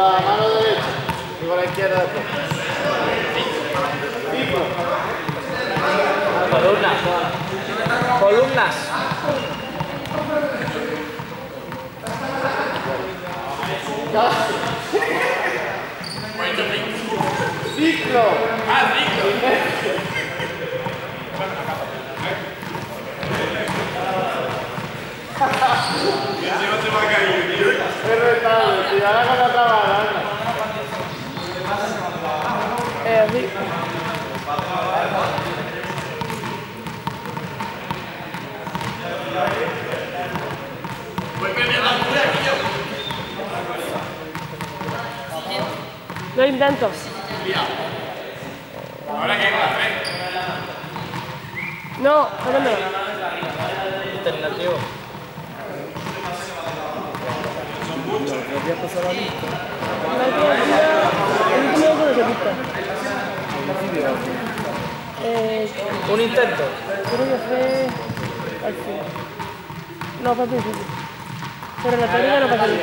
la mano derecha y con la izquierda después. Columnas. Columnas. Ciclo. Ah, ciclo. Lo intentos. Ahora que hay no, espérame. Alternativo. Son muchos. Los voy a pasar a lista. Un intento. Creo que fue al final. No, fue al principio. Pero la técnica no pasa nada.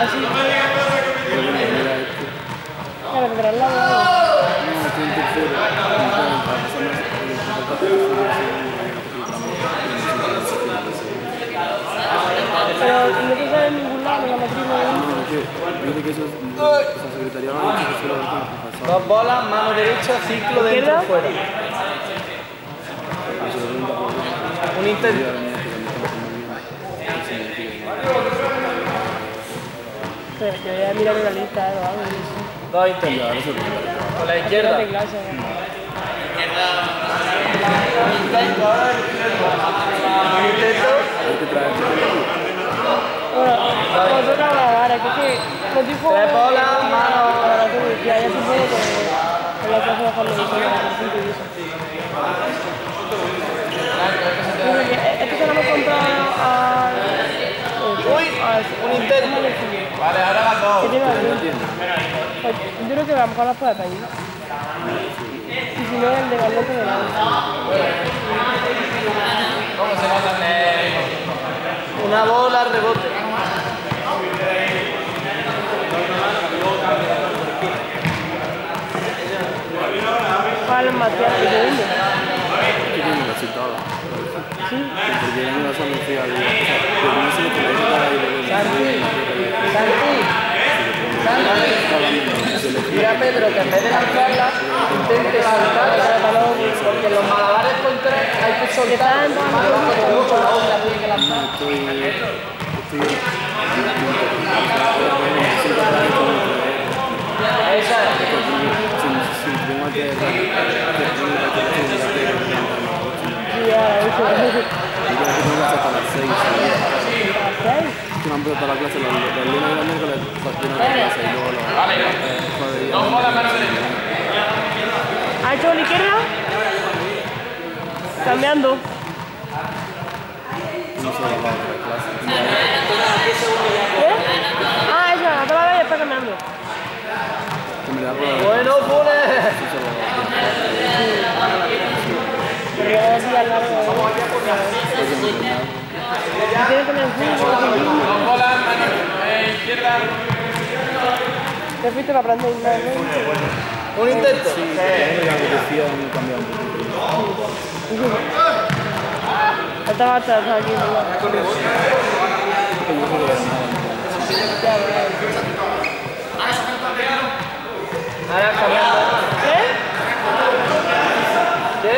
Así. Claro, pero al lado. Pero no te sabes ningún lado, la matriz no es. Dos bolas, mano derecha, ciclo dentro y fuera. Un intento. Pero yo voy a mirar una lista, ¿no? Dos intentos. Con la izquierda. La izquierda. Un intento. Bueno, vosotros ahora, que los tipos... Tres bolas, manos, y ahí es un poco que... ...en la casa de Juan Luis, es que se lo hemos comprado a... Uy, un intento. Vale, ahora va todo. Yo creo que vamos a las puertas allí. Y si no, el de Galón que me da. ¿Cómo se nota? Una bola, rebote. Matías, que te vende. ¿Qué tiene la citada? Sí. Porque no vas a mentir a la cosa. Porque no se te va a ir. Santi. Mira, Pedro, que en vez de lanzarla, intente saltar para el balón. Porque los malabares con tres hay que soltar malos porque mucho la otra tiene que lanzar. Esa es. Para la clase, la luna de la mierda le fascina la clase y luego la... Vale, no mola la mano derecha. ¿Ha hecho la izquierda? Cambiando. No se la va a la clase. ¿Qué? Ah, esa, otra vez está cambiando. Bueno, pone. Tiene que me ¿te fuiste para aprender inglés? ¿Un intento? Sí, estaba hasta aquí. Ahora cambiando. ¿Qué? ¿Qué?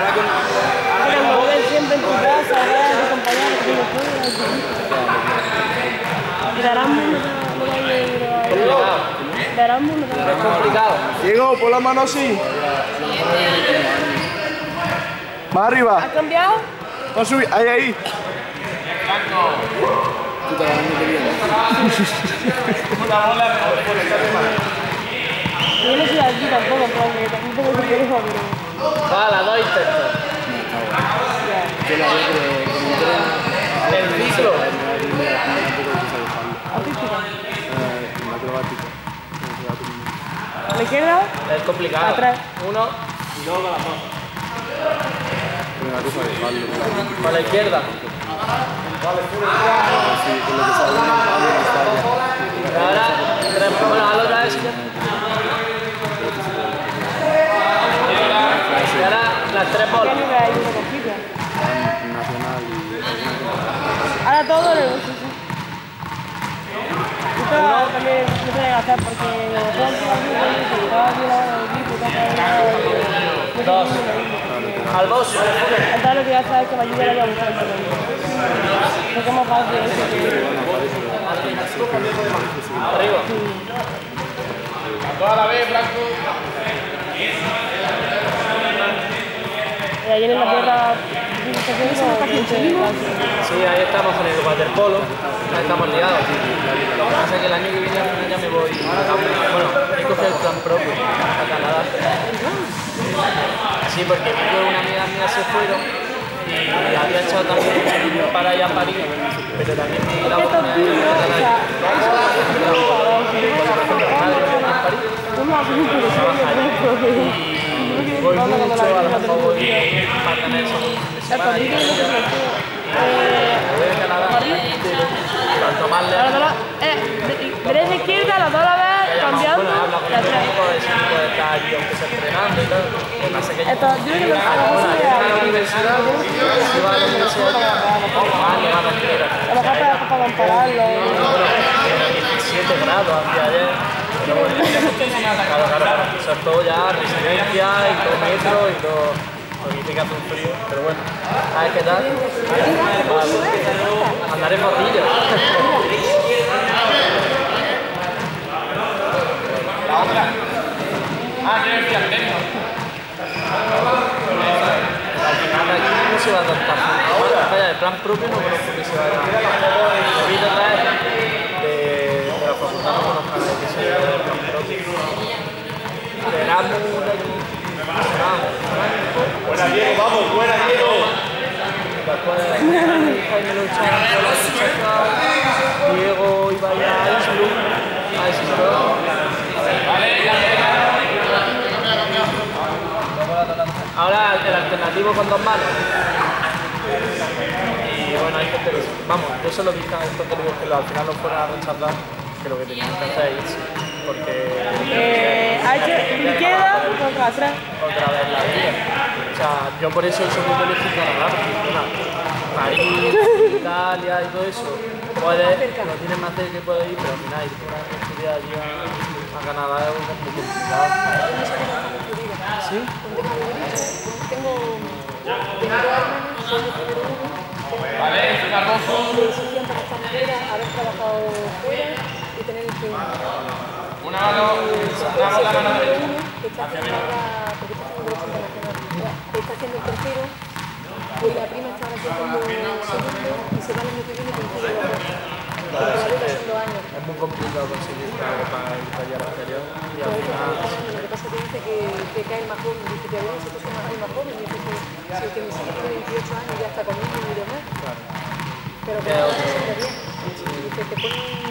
Ahora volver siempre en tu casa, ¿verdad? A tus compañeros. Es complicado. Diego, pon la mano así. Más arriba. ¿Has cambiado? No subí, ahí, ahí. Yo no soy aquí tampoco, tampoco soy viejo, pero... Vale, dos intentos. El ciclo. ¿Le queda? Es complicado. Atrás. Uno. Y luego con la mano. Para la izquierda. Ahora, la otra vez. Y ahora, las tres bolas. Ahora todo le gusta. Esto también se puede hacer porque dos. Al boss. Entonces lo que ya sabes que me ayuda a la buscar. Porque es más fácil eso que... Arriba. A toda la vez, Blanco. Y ayer en la puerta... Sí, ahí estamos con el waterpolo. Ahí estamos liados. Lo que pasa es que el año que viene ya me voy. Bueno, he cogido el plan propio a Canadá. Sí, porque una amiga mía se fueron y había echado también para allá a París, pero también me daba una de París. Cambiando la trae. Se va a adaptar. El plan propio no conozco que se va a adaptar. De la facultad no conozco que se va a adaptar el plan propio. Esperamos de aquí. Buena Diego, vamos, buena Diego. Jaime Lucha, Diego iba a Islu. A ver si se lo... Ahora el alternativo con dos manos. Y bueno, hay gente que... Vamos, yo solo dije a estos teléfonos que al final los fueron a rechazar, que lo que tenían que hacer es irse. Porque... izquierda contra atrás. Otra vez la vida. O sea, yo por eso soy muy difícil de hablar, porque París, Italia y todo eso. Lo tienes más cerca que puedes ir, pero al final una actividad allí a Canadá es un poco complicado. ¿Sí? Es muy complicado conseguir para el taller anterior y al final... que cae el más joven, dice que bueno, nosotros somos el más joven, y dice que mi hijo tiene 28 años ya está conmigo y demás. Pero que no se siente bien. Dice que pone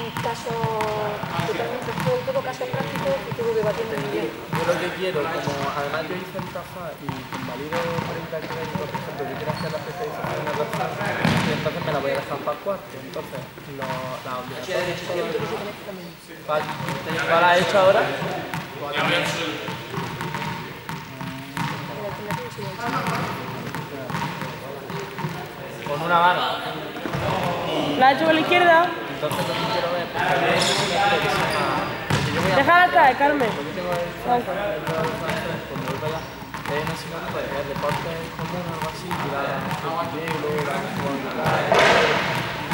un caso totalmente, todo caso práctico y todo debatiendo muy bien. Yo lo que quiero, como además yo hice en Tafa y convalido 30 créditos, por ejemplo, yo quiero hacer la especialización en una persona, y entonces me la voy a dejar para el cuarto. Entonces, la obligación es todo el... ¿Cuál has hecho ahora? Con una mano. La echo con la izquierda. Entonces lo que quiero ver es... Déjala caer, Carmen. Porque tengo el... Como el deporte en común o algo así.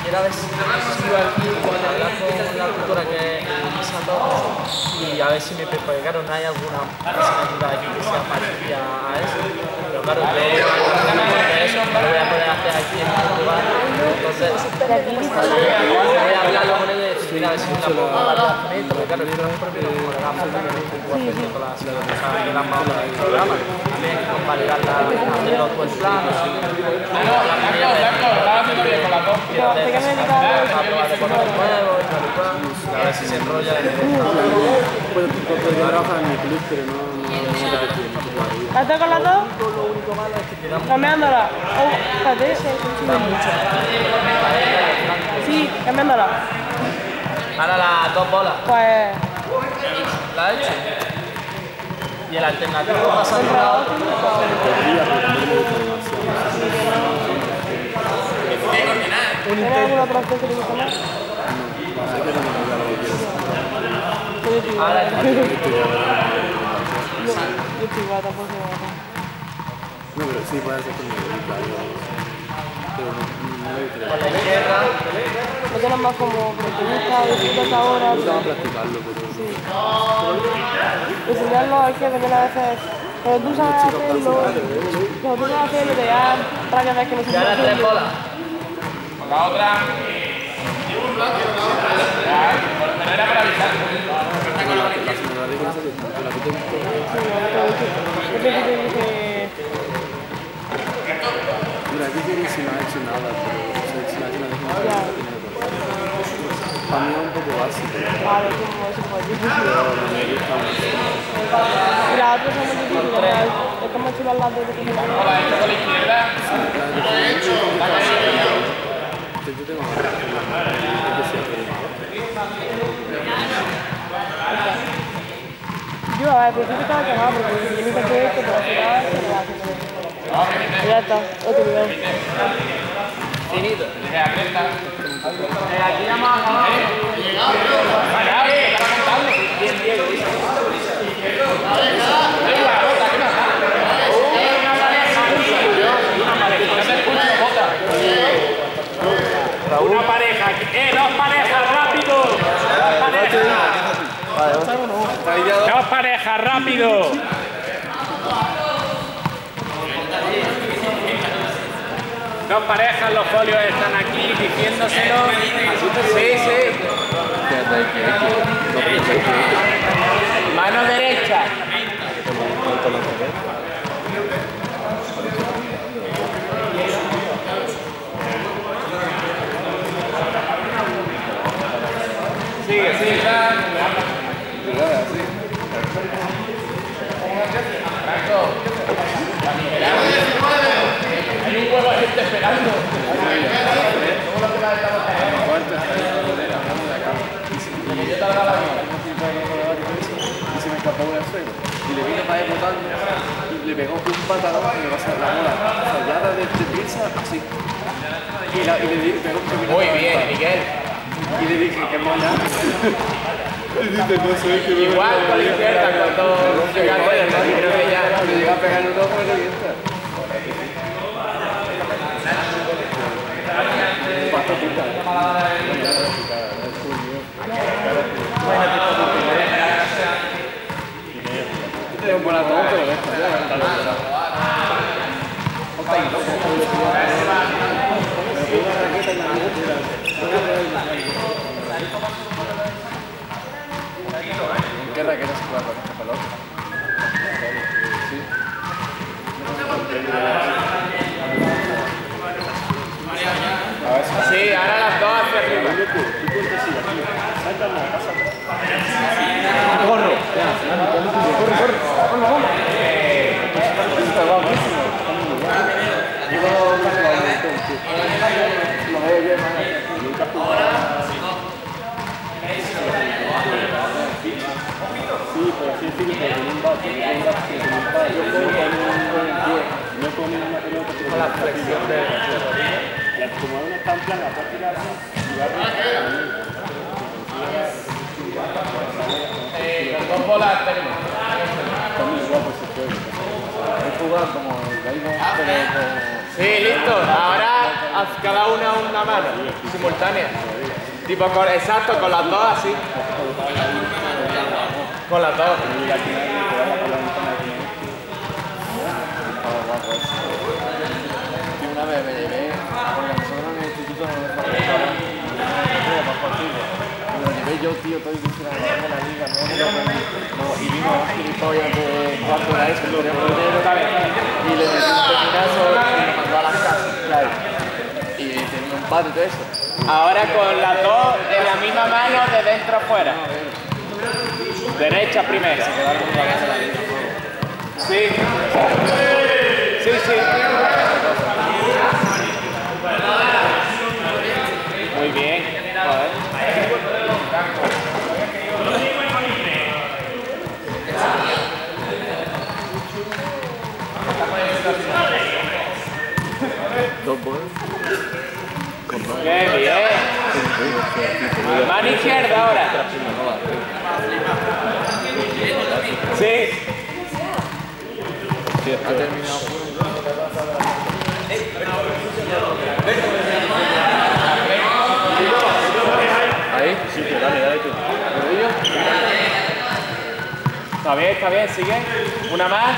Quiero ver si sigo aquí cuando hablar con la cultura que es a todos y a ver si me prepararon. Hay alguna asignatura aquí que sea parecida a eso, pero claro, que eso no lo voy a poder hacer aquí en el lugar. Entonces, voy a hablarlo con él y decir a ver si me la puedo hablar con él, porque claro, yo no me preparo por la falta que me hice con la ciudadanía de las mamas del programa. También convalidar los buenos planos, la mayoría de las dos piedras. A ver si se enrolla. Puedo trabajar en mi club, pero no... ¿Estás con las dos? Cambiándola. Espérate. Sí, cambiándola. Ahora las dos bolas. Pues... la he hecho. Y el alternativo pasa por la otra. ¿Tiene alguna otra cosa que le gusta más? Ahora yo estoy guata, por favor. No, pero sí puede ser conmigo. Con la izquierda. Lo tenemos más como protagonista, decirles ahora. Vamos a practicarlo, pero sí. Enseñarlo hay que venir a veces. Pero tú sabes hacerlo. Pero tú sabes hacerlo, te dan rápidas que no se puede hacer. Ya las tres bolas. Con la otra. No era para avisar. Está con la izquierda. Mira, aquí tiene si no ha hecho nada, pero si no ha hecho nada, para mí es un poco básico. Claro, como eso fue difícil. Y la otra es muy difícil, es como si las dos de comer. Hola, ¿estás a la izquierda? Sí, yo tengo más que yo, a ver, pero sí que estaba quemado, porque yo nunca tuve esto, pero así nada, se me va a hacer. Ya está, otro video. Finito. Aquí nada más acabamos. Llegado, bro. Vale, abre, que estaba contando. Bien, bien, bien. A ver, nada. Hay una gota, ¿qué pasa? Una pareja, dos parejas, rápido. Dos parejas. ¡Dos parejas, rápido! Dos parejas, los folios están aquí diciéndoselo. Sí, sí. Mano derecha. Sigue, sigue. Hay un huevo gente esperando. Yo tardaba la y se me escapó una suegra. Y le vine para botarme y le pegó un patadón y me pasó la bola fallada de pizza así. Y le dije, pegó un... Muy bien, Miguel. Y le dije, qué mona. Igual con la izquierda, cuando llega el dedo, creo que ya. Cuando llega a pegar los dos, pues lo viento. Pasta picada. Este es un buen atón, pero esto ya va a estar loco. ¿Qué raqueta se juega con esta pelota? Sí. Sí, ahora las dos hacia arriba. Corre. Corre, corre. Vamos, vamos. Sí, pero sí es difícil porque un bate, yo puedo poner un buen pie, no poner una pelota, pero con la flexión de la rodilla, la acomoda tan plana, la parte de la mano, y va a... Con bolas tenemos. También guapo ese juego. Hay jugar como el béisbol, pero... Sí, listo. Ahora haz cada una mano, simultánea. Tipo, exacto, con las dos así. Con las dos. Una vez me llevé, porque nosotros en el instituto no nos participaban, y lo llevé yo, tío, todo y que hiciera la liga, no, y vimos a gilipollas de cuarto de la ESO, y le metí un pequeñazo y me mandó a las casas, claro, y tenía un pato y todo eso. Ahora con las dos, de la misma mano, de dentro afuera. Derecha primero. Sí. Muy bien. Dos bolas. Qué bien. Mano izquierda ahora. Sí. Ha terminado. Ahí, sí, dale tú. Está bien, sigue. Una más.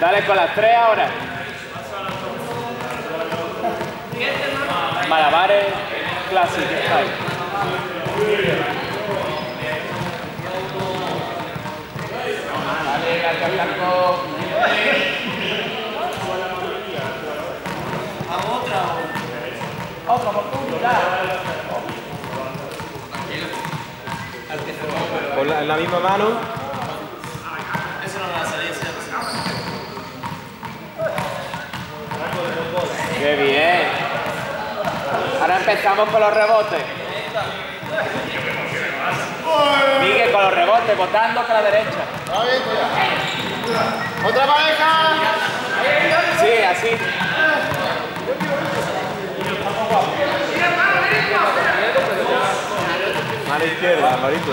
Dale con las tres ahora. Malabares. Clásico, a otra oportunidad. Con la misma mano. Eso no me va a salir. Qué bien. Ahora empezamos con los rebotes. Sigue con los rebotes, botando hacia la derecha. ¡Otra pareja! Sí, así. A la izquierda, Marito.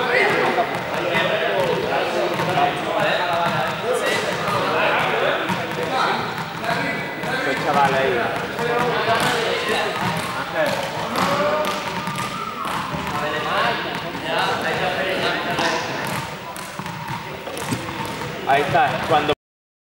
Qué chaval ahí. Ahí está, cuando...